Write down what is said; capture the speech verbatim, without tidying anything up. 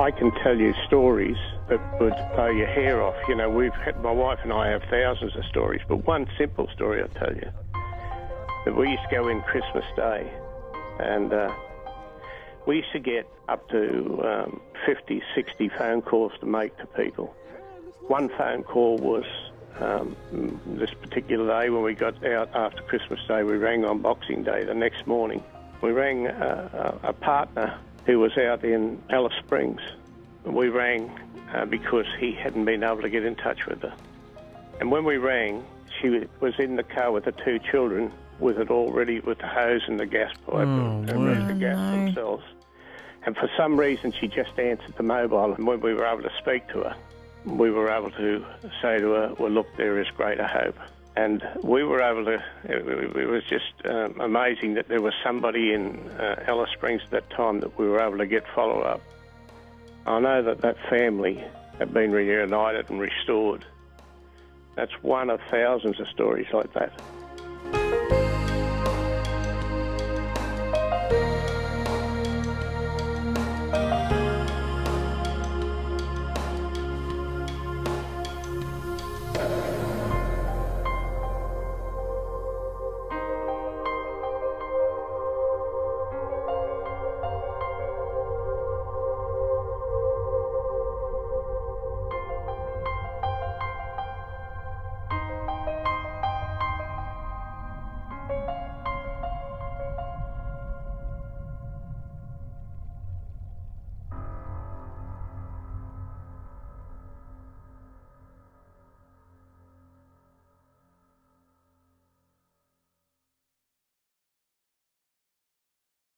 I can tell you stories that would blow your hair off. You know, we've had, my wife and I have thousands of stories, but one simple story I'll tell you. That we used to go in Christmas Day, and uh, we used to get up to um, fifty, sixty phone calls to make to people. One phone call was um, this particular day when we got out after Christmas Day, we rang on Boxing Day the next morning. We rang uh, a partner who was out in Alice Springs. We rang uh, because he hadn't been able to get in touch with her. And when we rang, she was in the car with the two children, with it already, with the hose and the gas pipe, oh, and wow. the gas no. themselves. And for some reason, she just answered the mobile. And when we were able to speak to her, we were able to say to her, well, look, there is greater hope. And we were able to, it, it was just um, amazing that there was somebody in uh, Alice Springs at that time that we were able to get follow-up. I know that that family have been reunited and restored. That's one of thousands of stories like that.